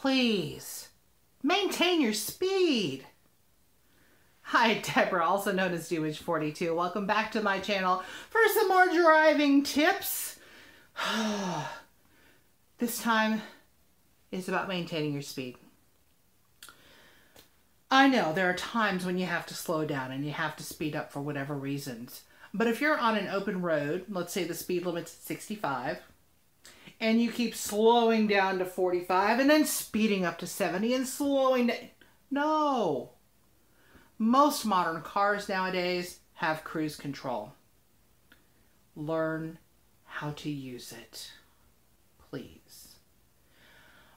Please, maintain your speed. Hi, Debra, also known as Dubbage42. Welcome back to my channel for some more driving tips. This time is about maintaining your speed. I know there are times when you have to slow down and you have to speed up for whatever reasons. But if you're on an open road, let's say the speed limit's at 65, and you keep slowing down to 45 and then speeding up to 70 and slowing down. No. Most modern cars nowadays have cruise control. Learn how to use it, please.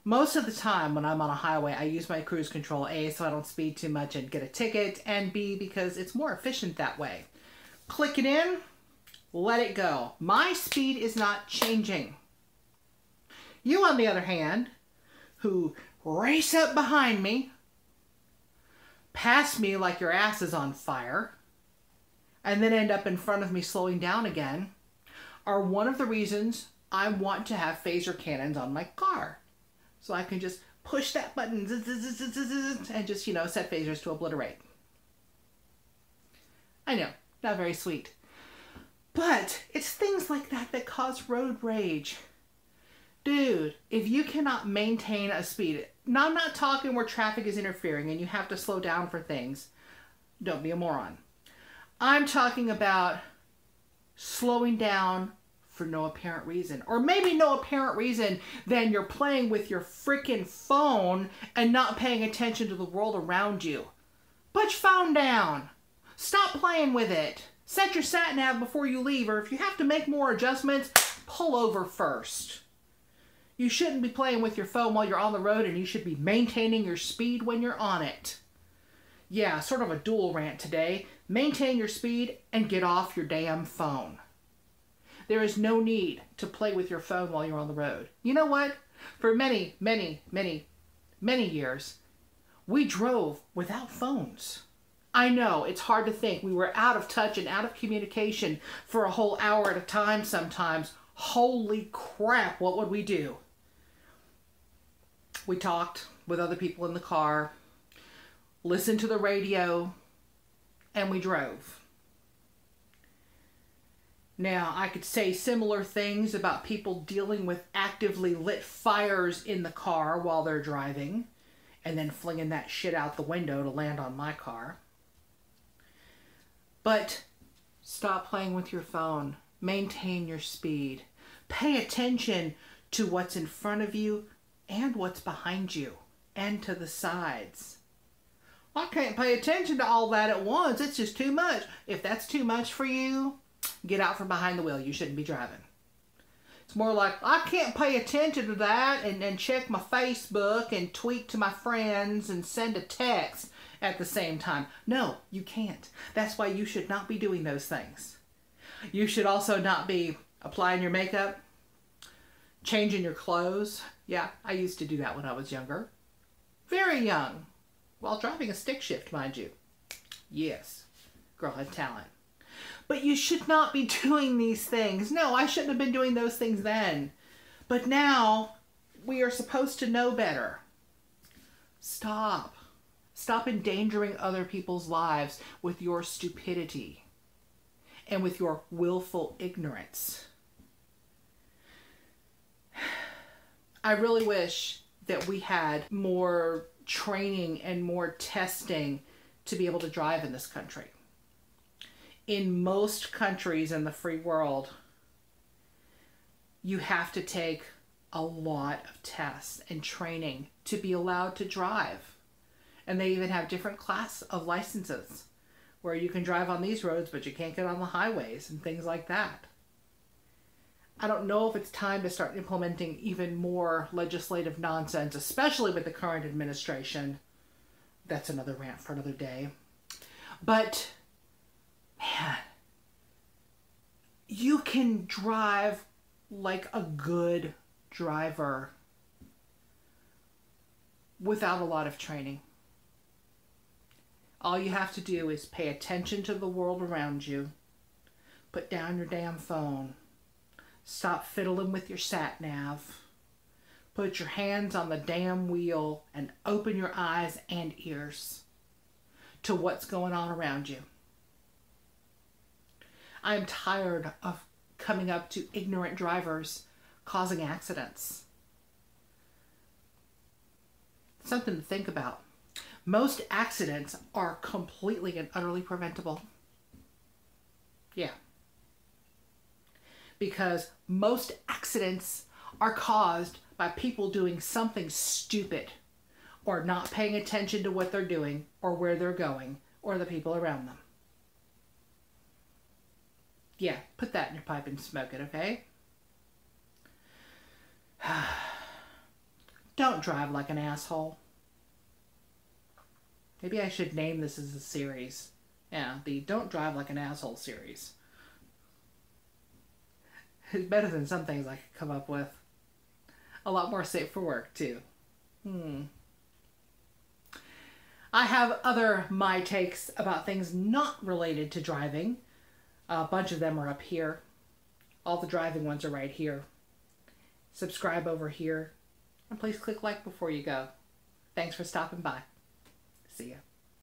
Most of the time when I'm on a highway, I use my cruise control, A, so I don't speed too much and get a ticket, and B, because it's more efficient that way. Click it in, let it go. My speed is not changing. You, on the other hand, who race up behind me, pass me like your ass is on fire, and then end up in front of me slowing down again, are one of the reasons I want to have phaser cannons on my car. So I can just push that button and just, you know, set phasers to obliterate. I know, not very sweet. But it's things like that that cause road rage. Dude, if you cannot maintain a speed, now I'm not talking where traffic is interfering and you have to slow down for things. Don't be a moron. I'm talking about slowing down for no apparent reason. Or maybe no apparent reason than you're playing with your freaking phone and not paying attention to the world around you. Put your phone down. Stop playing with it. Set your sat-nav before you leave, or if you have to make more adjustments, pull over first. You shouldn't be playing with your phone while you're on the road, and you should be maintaining your speed when you're on it. Yeah, sort of a dual rant today. Maintain your speed and get off your damn phone. There is no need to play with your phone while you're on the road. You know what? For many, many, many, many years, we drove without phones. I know, it's hard to think. We were out of touch and out of communication for a whole hour at a time sometimes. Holy crap, what would we do? We talked with other people in the car, listened to the radio, and we drove. Now, I could say similar things about people dealing with actively lit fires in the car while they're driving, and then flinging that shit out the window to land on my car. But stop playing with your phone. Maintain your speed. Pay attention to what's in front of you and what's behind you and to the sides. I can't pay attention to all that at once. It's just too much. If that's too much for you, get out from behind the wheel. You shouldn't be driving. It's more like, I can't pay attention to that and check my Facebook and tweet to my friends and send a text at the same time. No, you can't. That's why you should not be doing those things. You should also not be applying your makeup, changing your clothes. Yeah, I used to do that when I was younger. Very young. While driving a stick shift, mind you. Yes, girl had talent. But you should not be doing these things. No, I shouldn't have been doing those things then. But now, we are supposed to know better. Stop. Stop endangering other people's lives with your stupidity. And with your willful ignorance. I really wish that we had more training and more testing to be able to drive in this country. In most countries in the free world, you have to take a lot of tests and training to be allowed to drive. And they even have different class of licenses, where you can drive on these roads, but you can't get on the highways and things like that. I don't know if it's time to start implementing even more legislative nonsense, especially with the current administration. That's another rant for another day. But, man, you can drive like a good driver without a lot of training. All you have to do is pay attention to the world around you. Put down your damn phone. Stop fiddling with your sat-nav. Put your hands on the damn wheel and open your eyes and ears to what's going on around you. I am tired of coming up to ignorant drivers causing accidents. Something to think about. Most accidents are completely and utterly preventable. Yeah. Because most accidents are caused by people doing something stupid or not paying attention to what they're doing or where they're going or the people around them. Yeah, put that in your pipe and smoke it, okay? Don't drive like an asshole. Maybe I should name this as a series. Yeah, the Don't Drive Like an Asshole series. It's better than some things I could come up with. A lot more safe for work, too. I have other my takes about things not related to driving. A bunch of them are up here. All the driving ones are right here. Subscribe over here. And please click like before you go. Thanks for stopping by. See ya.